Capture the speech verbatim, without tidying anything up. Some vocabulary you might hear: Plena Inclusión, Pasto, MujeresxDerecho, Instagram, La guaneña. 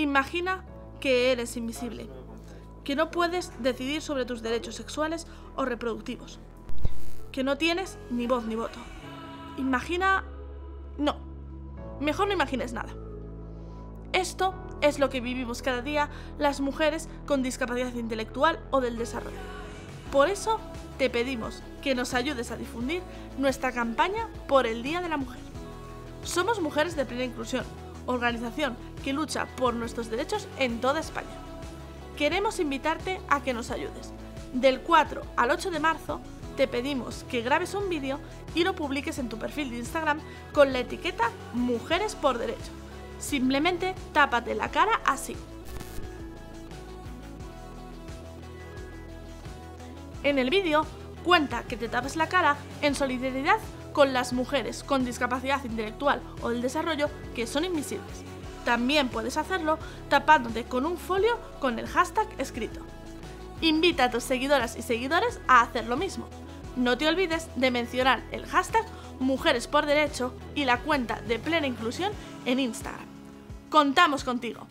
Imagina que eres invisible, que no puedes decidir sobre tus derechos sexuales o reproductivos, que no tienes ni voz ni voto. Imagina... No, mejor no imagines nada. Esto es lo que vivimos cada día las mujeres con discapacidad intelectual o del desarrollo. Por eso te pedimos que nos ayudes a difundir nuestra campaña por el Día de la Mujer. Somos Mujeres de Plena Inclusión, organización que lucha por nuestros derechos en toda España. Queremos invitarte a que nos ayudes. Del cuatro al ocho de marzo te pedimos que grabes un vídeo y lo publiques en tu perfil de Instagram con la etiqueta Mujeres por Derecho. Simplemente tápate la cara así. En el vídeo cuenta que te tapes la cara en solidaridad con las mujeres con discapacidad intelectual o del desarrollo que son invisibles. También puedes hacerlo tapándote con un folio con el hashtag escrito. Invita a tus seguidoras y seguidores a hacer lo mismo. No te olvides de mencionar el hashtag Mujeres por Derecho y la cuenta de Plena Inclusión en Instagram. ¡Contamos contigo!